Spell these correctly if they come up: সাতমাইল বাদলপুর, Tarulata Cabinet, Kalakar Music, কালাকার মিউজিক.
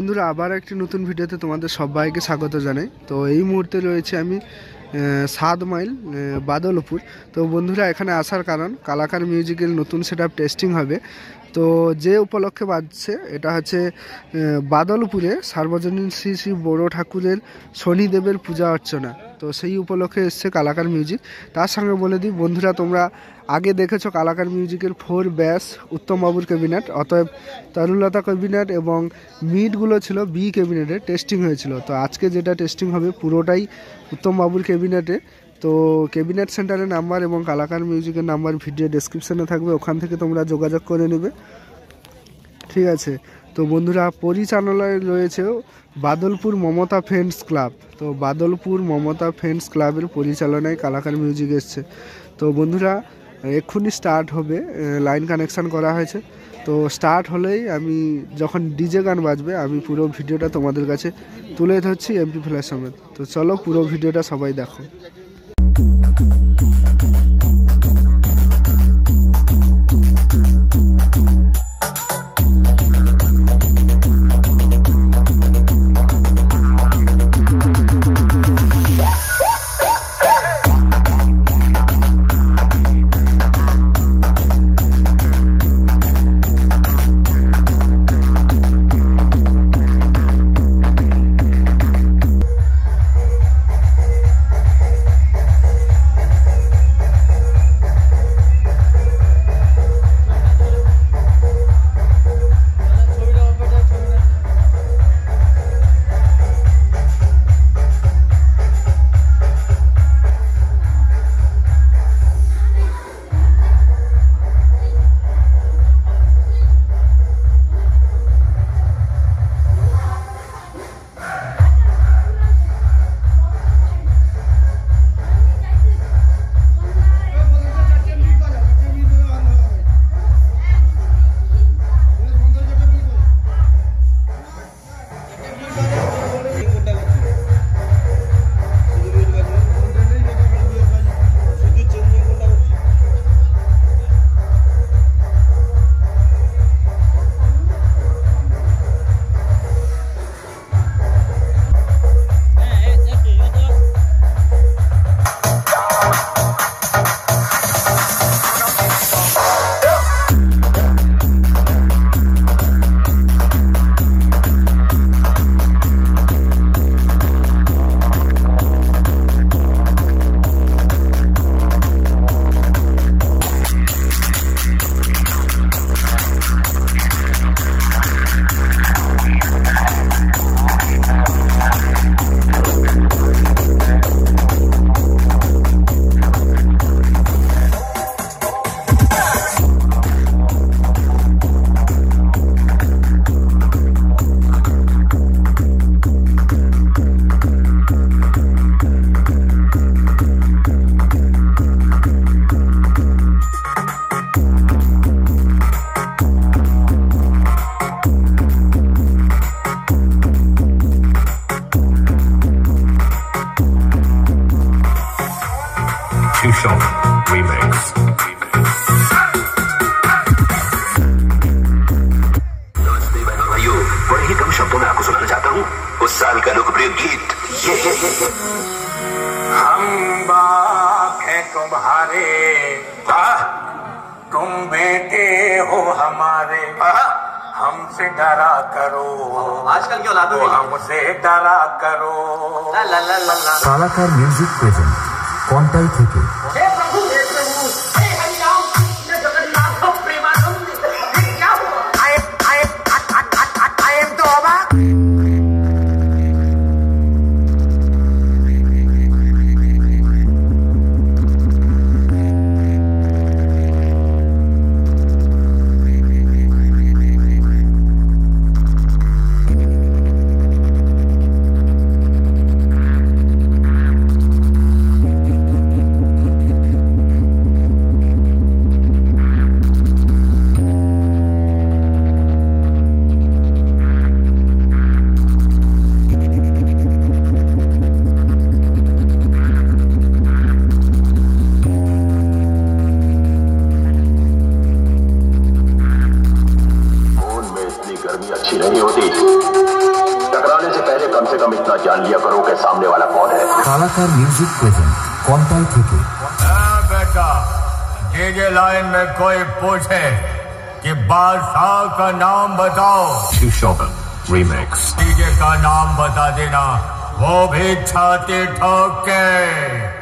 বন্ধুরা আবার একটি নতুন ভিডিওতে তোমাদের সবাইকে স্বাগত জানাই। তো এই মুহূর্তে রয়েছে আমি 7 মাইল বাদলপুর। তো বন্ধুরা এখানে আসার কারণ কালাকার মিউজিকের নতুন সেটআপ টেস্টিং হবে। তো যে উপলক্ষে বাজছে এটা হচ্ছে বাদলপুরে সার্বজনীন শ্রী শ্রী বড় ঠাকুরের শনিদেবের পূজা অর্চনা। তো সেই উপলক্ষে এসছে কালাকার মিউজিক। তার সঙ্গে বলে দিই বন্ধুরা, তোমরা আগে দেখেছো কালাকার মিউজিকের 4 ব্যাচ উত্তমবাবুর ক্যাবিনেট, অতএব তরুলতা ক্যাবিনেট এবং মিটগুলো ছিল বি ক্যাবিনেটে টেস্টিং হয়েছিল। তো আজকে যেটা টেস্টিং হবে পুরোটাই উত্তমবাবুর ক্যাবিনেটে। তো ক্যাবিনেট সেন্টারের নাম্বার এবং কালাকার মিউজিকের নাম্বার ভিডিও ডেসক্রিপশানে থাকবে, ওখান থেকে তোমরা যোগাযোগ করে নেবে, ঠিক আছে। তো বন্ধুরা পরিচালনায় রয়েছে বাদলপুর মমতা ফ্রেন্ডস ক্লাব। তো বাদলপুর মমতা ফ্রেন্ডস ক্লাবের পরিচালনায় কালাকার মিউজিক এসছে। তো বন্ধুরা এক্ষুনি স্টার্ট হবে, লাইন কানেকশান করা হয়েছে। তো স্টার্ট হলেই আমি যখন ডিজে গান বাজবে আমি পুরো ভিডিওটা তোমাদের কাছে তুলে ধরছি এমপি ফ্ল্যাশ সমেত। তো চলো পুরো ভিডিওটা সবাই দেখো। हमसे डरा करो, आजकल क्यों लादो, हमसे डरा करो। कालाकार म्यूजिक प्रेजेंट कॉन्टाई थे जान लिया करो कि सामने वाला कौन है। कलाकार म्यूजिक प्रेजेंट कॉन्टैक्ट होके बेटा डीजे लाइन में कोई पूछे कि बादशाह का नाम बताओ, शोभन रीमेक्स डीजे का नाम बता देना, वो भी छाती ठोक के।